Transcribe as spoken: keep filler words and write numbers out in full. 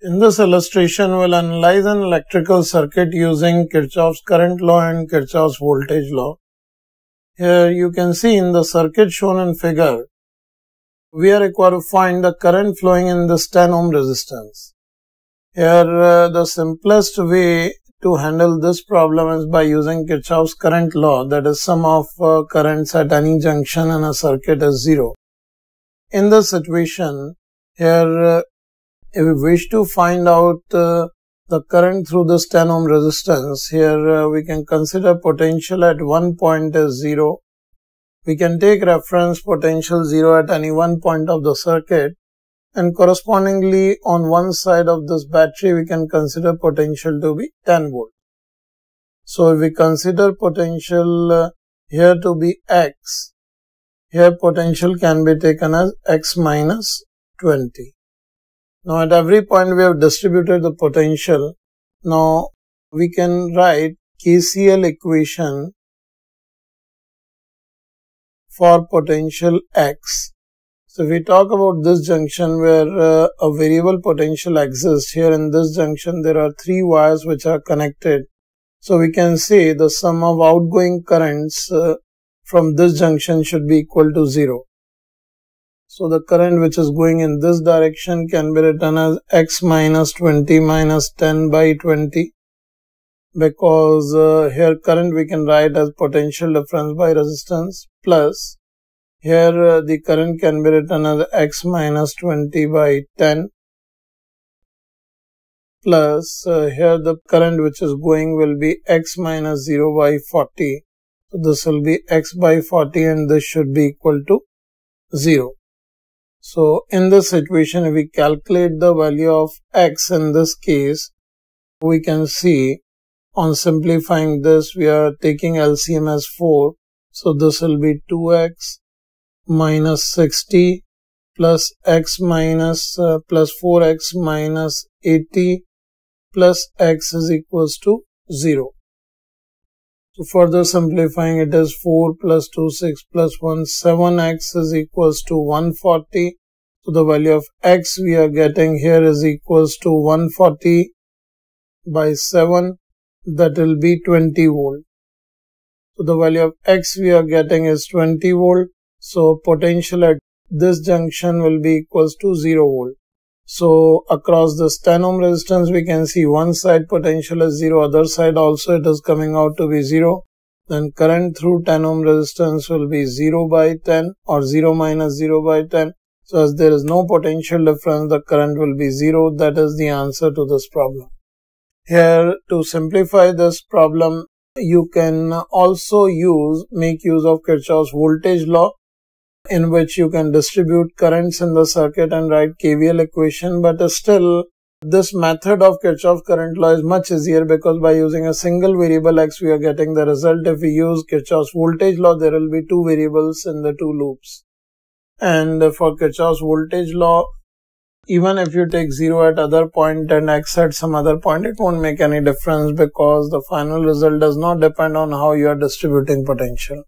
In this illustration, we will analyze an electrical circuit using Kirchhoff's current law and Kirchhoff's voltage law. Here you can see in the circuit shown in figure, we are required to find the current flowing in this ten ohm resistance. Here uh, the simplest way to handle this problem is by using Kirchhoff's current law, that is, sum of uh, currents at any junction in a circuit is zero. In this situation, here uh, if we wish to find out uh, the current through this ten ohm resistance, here uh, we can consider potential at one point is zero. We can take reference potential zero at any one point of the circuit, and correspondingly on one side of this battery we can consider potential to be ten volt. So if we consider potential uh, here to be x, here potential can be taken as x minus twenty. Now, at every point we have distributed the potential. Now, we can write K C L equation for potential x. So, if we talk about this junction where uh, a variable potential exists, here in this junction there are three wires which are connected. So, we can say the sum of outgoing currents uh, from this junction should be equal to zero. So, the current which is going in this direction can be written as x minus twenty minus ten by twenty, because uh, here current we can write as potential difference by resistance, plus here uh, the current can be written as x minus twenty by ten, plus uh, here the current which is going will be x minus zero by forty. So, this will be x by forty and this should be equal to zero. So, in this situation, if we calculate the value of x in this case, we can see on simplifying this, we are taking L C M as four. So, this will be two x minus sixty plus x minus uh, plus four x minus eighty plus x is equals to zero. So, further simplifying, it is four plus two, six plus one, seven x is equals to one forty. So, the value of x we are getting here is equals to one forty by seven, that will be twenty volt. So, the value of x we are getting is twenty volt. So, potential at this junction will be equals to zero volt. So, across this ten ohm resistance, we can see one side potential is zero, other side also it is coming out to be zero. Then current through ten ohm resistance will be zero by ten or zero minus zero by ten. So, as there is no potential difference, the current will be zero. That is the answer to this problem. Here, to simplify this problem, you can also use, make use of Kirchhoff's voltage law, in which you can distribute currents in the circuit and write K V L equation. But still, this method of Kirchhoff's current law is much easier, because by using a single variable x, we are getting the result. If we use Kirchhoff's voltage law, there will be two variables in the two loops. And for Kirchhoff's voltage law, even if you take zero at other point and x at some other point, it won't make any difference, because the final result does not depend on how you are distributing potential.